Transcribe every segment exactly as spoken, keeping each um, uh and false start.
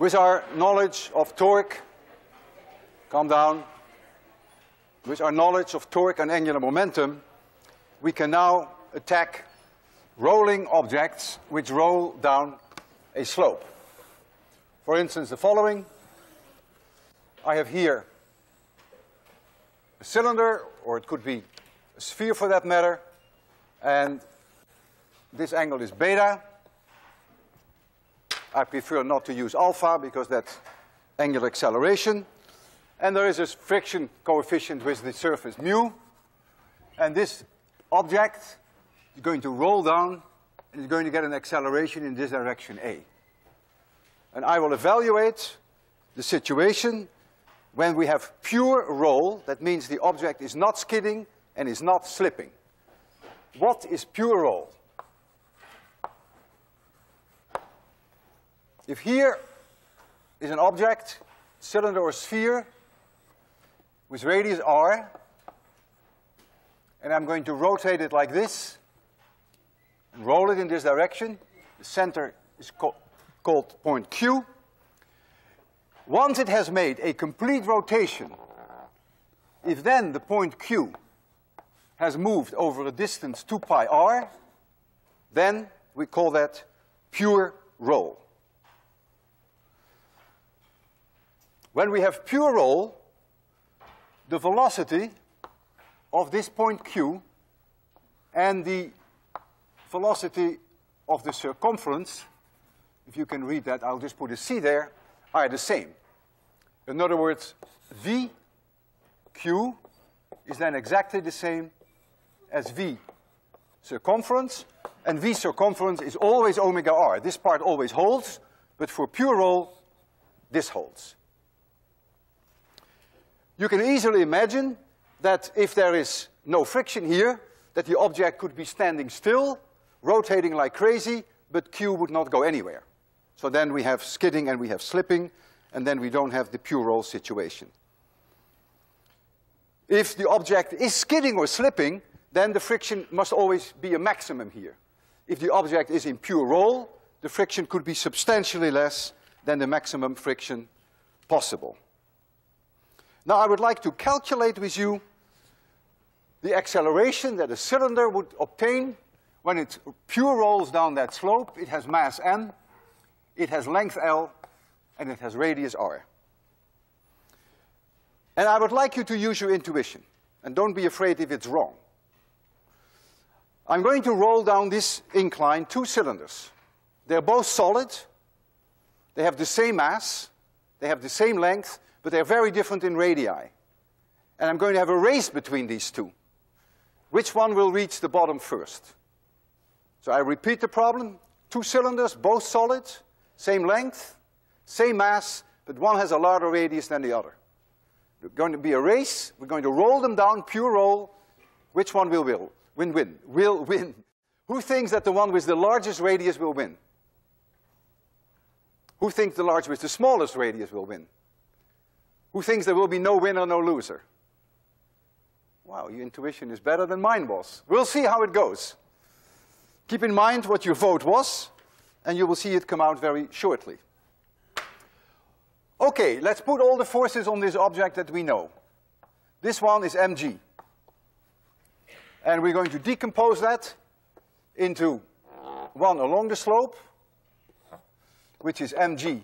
with our knowledge of torque, calm down, with our knowledge of torque and angular momentum, we can now attack rolling objects which roll down a slope. For instance, the following. I have here a cylinder, or it could be a sphere for that matter, and this angle is beta. I prefer not to use alpha because that's angular acceleration. And there is a friction coefficient with the surface mu. And this object is going to roll down and is going to get an acceleration in this direction, A. And I will evaluate the situation when we have pure roll. That means the object is not skidding and is not slipping. What is pure roll? If here is an object, cylinder or sphere, with radius r, and I'm going to rotate it like this and roll it in this direction, the center is co- called point Q. Once it has made a complete rotation, if then the point Q has moved over a distance two pi r, then we call that pure roll. When we have pure roll, the velocity of this point Q and the velocity of the circumference, if you can read that, I'll just put a C there, are the same. In other words, V Q is then exactly the same as V circumference, and V circumference is always omega r. This part always holds, but for pure roll, this holds. You can easily imagine that if there is no friction here, that the object could be standing still, rotating like crazy, but Q would not go anywhere. So then we have skidding and we have slipping, and then we don't have the pure roll situation. If the object is skidding or slipping, then the friction must always be a maximum here. If the object is in pure roll, the friction could be substantially less than the maximum friction possible. Now, I would like to calculate with you the acceleration that a cylinder would obtain when it pure rolls down that slope. It has mass m, it has length l, and it has radius r. And I would like you to use your intuition, and don't be afraid if it's wrong. I'm going to roll down this incline two cylinders. They're both solid, they have the same mass, they have the same length, but they're very different in radii. And I'm going to have a race between these two. Which one will reach the bottom first? So I repeat the problem. Two cylinders, both solid, same length, same mass, but one has a larger radius than the other. There's going to be a race. We're going to roll them down, pure roll. Which one will win? Win-win. Will win. Who thinks that the one with the largest radius will win? Who thinks the large with the smallest radius will win? Who thinks there will be no winner, no loser? Wow, your intuition is better than mine was. We'll see how it goes. Keep in mind what your vote was, and you will see it come out very shortly. Okay, let's put all the forces on this object that we know. This one is mg. And we're going to decompose that into one along the slope, which is mg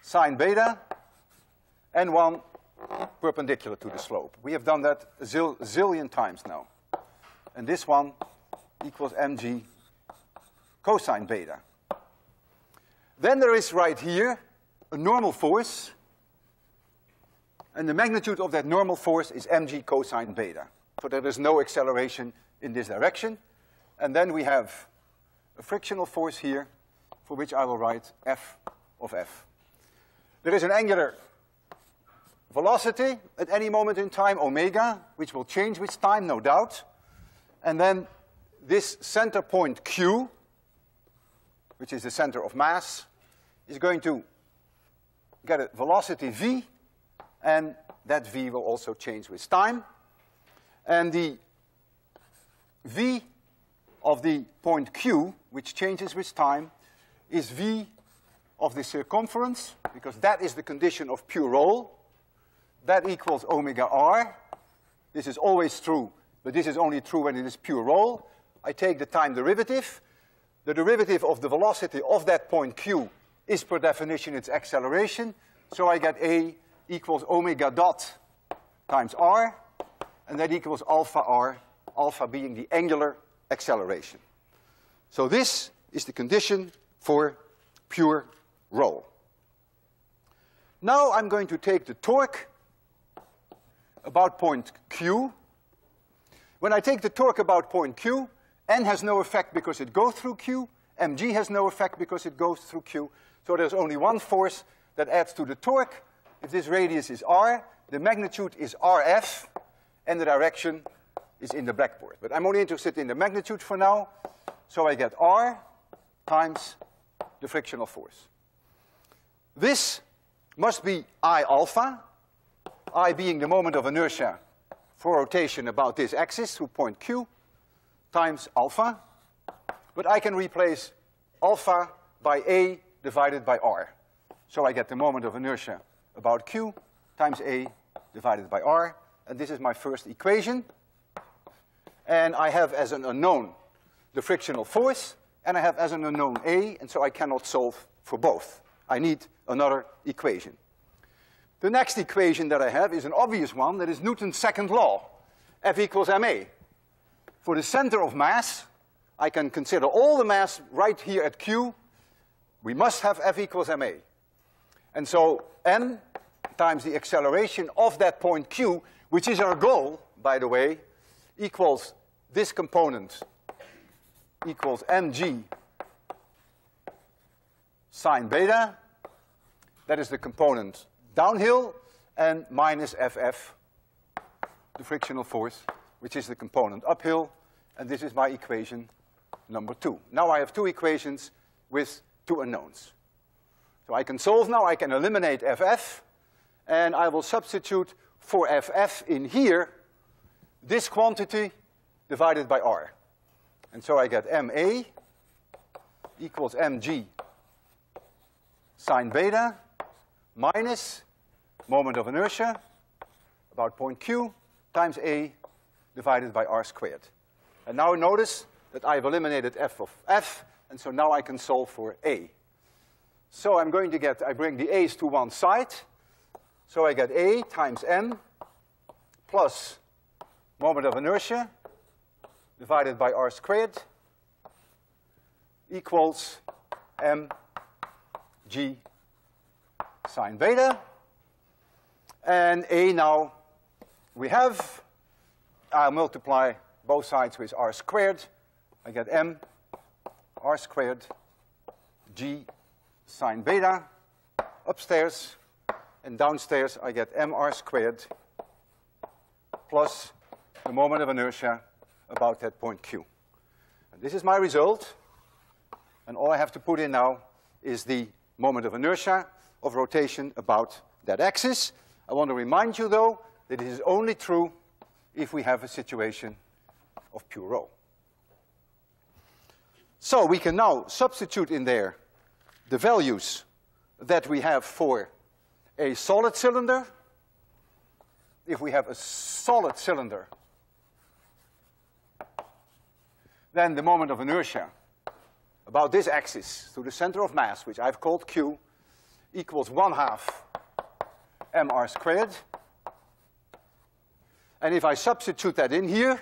sine beta, and one perpendicular to the slope. We have done that a zil zillion times now. And this one equals mg cosine beta. Then there is right here a normal force, and the magnitude of that normal force is mg cosine beta. So there is no acceleration in this direction. And then we have a frictional force here, for which I will write F of F. There is an angular velocity at any moment in time, omega, which will change with time, no doubt. And then this center point Q, which is the center of mass, is going to get a velocity v, and that v will also change with time. And the v of the point Q, which changes with time, is v of the circumference, because that is the condition of pure roll. That equals omega r. This is always true, but this is only true when it is pure roll. I take the time derivative. The derivative of the velocity of that point q is per definition its acceleration. So I get A equals omega dot times r, and that equals alpha r, alpha being the angular acceleration. So this is the condition for pure roll. Now I'm going to take the torque about point Q. When I take the torque about point Q, N has no effect because it goes through Q, mg has no effect because it goes through Q, so there's only one force that adds to the torque. If this radius is r, the magnitude is rf, and the direction is in the blackboard. But I'm only interested in the magnitude for now, so I get r times the frictional force. This must be I alpha, I being the moment of inertia for rotation about this axis through point Q, times alpha. But I can replace alpha by A divided by r. So I get the moment of inertia about Q times A divided by r. And this is my first equation. And I have as an unknown the frictional force, and I have as an unknown A, and so I cannot solve for both. I need another equation. The next equation that I have is an obvious one, that is Newton's second law, F equals ma. For the center of mass, I can consider all the mass right here at Q. We must have F equals ma. And so n times the acceleration of that point Q, which is our goal, by the way, equals this component, equals mg sine beta. That is the component downhill, and minus F F, the frictional force, which is the component uphill. And this is my equation number two. Now I have two equations with two unknowns. So I can solve now, I can eliminate F F, and I will substitute for F F in here this quantity divided by r. And so I get ma equals mg sine beta minus moment of inertia about point Q times A divided by r squared. And now notice that I've eliminated f of f, and so now I can solve for A. So I'm going to get, I bring the a's to one side, so I get A times n plus moment of inertia divided by r squared equals mg sine beta. And A now we have, I'll multiply both sides with r squared. I get m r squared g sine beta upstairs, and downstairs I get mr squared plus the moment of inertia about that point Q. And this is my result, and all I have to put in now is the moment of inertia of rotation about that axis. I want to remind you, though, that it is only true if we have a situation of pure roll. So we can now substitute in there the values that we have for a solid cylinder. If we have a solid cylinder, then the moment of inertia about this axis through the center of mass, which I've called Q, equals one half mr squared. And if I substitute that in here,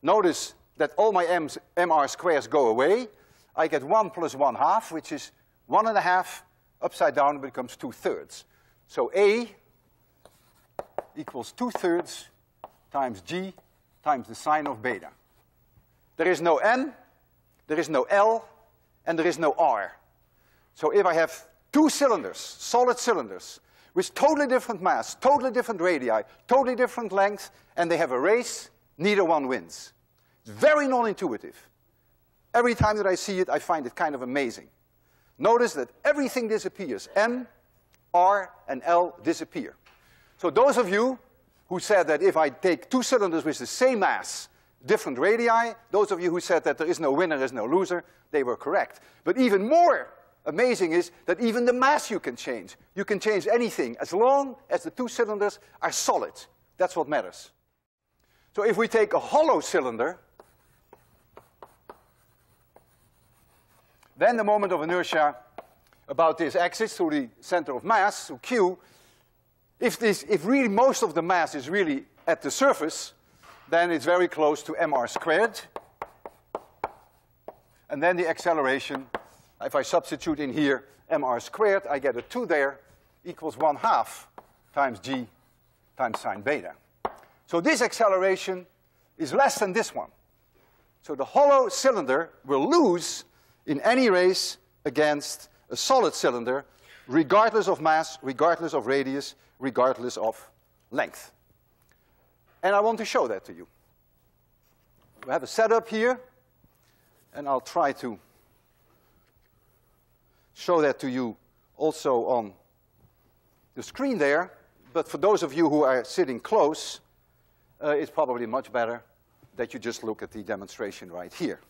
notice that all my m's, mr squares go away. I get one plus one half, which is one and a half upside down becomes two thirds. So A equals two thirds times g times the sine of beta. There is no n, there is no l, and there is no r. So if I have two cylinders, solid cylinders, with totally different mass, totally different radii, totally different length, and they have a race, neither one wins. It's very non-intuitive. Every time that I see it, I find it kind of amazing. Notice that everything disappears. N, R, and L disappear. So those of you who said that if I take two cylinders with the same mass, different radii, those of you who said that there is no winner, there is no loser, they were correct. But even more amazing is that even the mass you can change. You can change anything as long as the two cylinders are solid. That's what matters. So if we take a hollow cylinder, then the moment of inertia about this axis through the center of mass, through Q, if, this, if really most of the mass is really at the surface, then it's very close to mr squared. And then the acceleration, if I substitute in here mr squared, I get a two there, equals one half times g times sine beta. So this acceleration is less than this one. So the hollow cylinder will lose in any race against a solid cylinder, regardless of mass, regardless of radius, regardless of length. And I want to show that to you. We have a setup here, and I'll try to show that to you also on the screen there. But for those of you who are sitting close, uh, it's probably much better that you just look at the demonstration right here.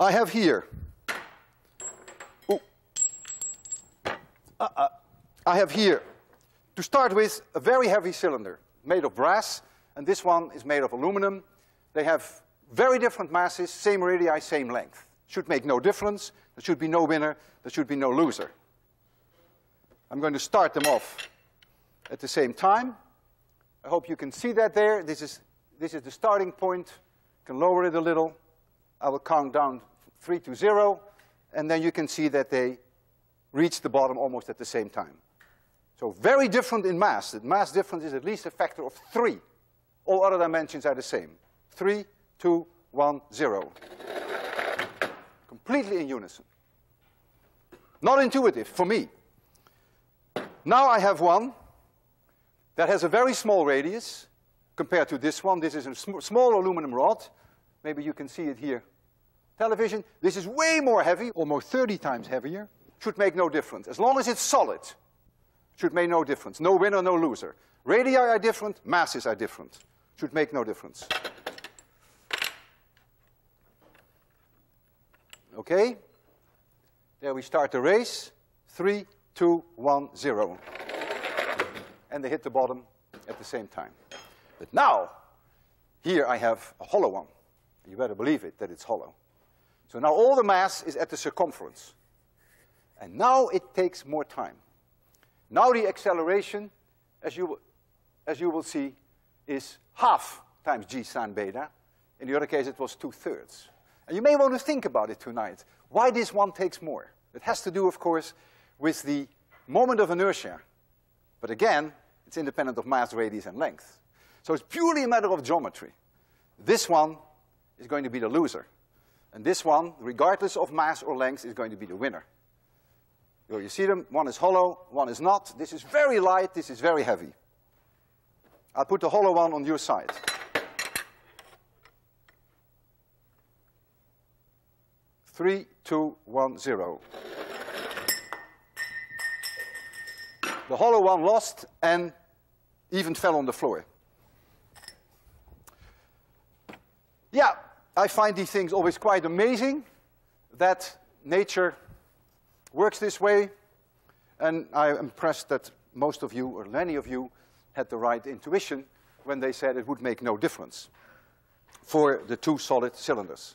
I have here, ooh, uh, uh, I have here, to start with, a very heavy cylinder made of brass, and this one is made of aluminum. They have very different masses, same radii, same length. Should make no difference. There should be no winner. There should be no loser. I'm going to start them off at the same time. I hope you can see that there. This is, this is the starting point. You can lower it a little. I will count down three to zero, and then you can see that they reach the bottom almost at the same time. So very different in mass. The mass difference is at least a factor of three. All other dimensions are the same. Three, two, one, zero. Completely in unison. Not intuitive for me. Now I have one that has a very small radius compared to this one. This is a sm- small aluminum rod. Maybe you can see it here. Television, this is way more heavy, almost thirty times heavier. Should make no difference. As long as it's solid, should make no difference. No winner, no loser. Radii are different, masses are different. Should make no difference. Okay. There we start the race. Three, two, one, zero. And they hit the bottom at the same time. But now, here I have a hollow one. You better believe it, that it's hollow. So now all the mass is at the circumference. And now it takes more time. Now the acceleration, as you, as you will see, is half times g sine beta. In the other case, it was two-thirds. And you may want to think about it tonight, why this one takes more. It has to do, of course, with the moment of inertia. But again, it's independent of mass, radius, and length. So it's purely a matter of geometry. This one is going to be the loser. And this one, regardless of mass or length, is going to be the winner. You see them, one is hollow, one is not. This is very light, this is very heavy. I'll put the hollow one on your side. Three, two, one, zero. The hollow one lost and even fell on the floor. Yeah, I find these things always quite amazing that nature works this way, and I'm impressed that most of you, or many of you, had the right intuition when they said it would make no difference for the two solid cylinders.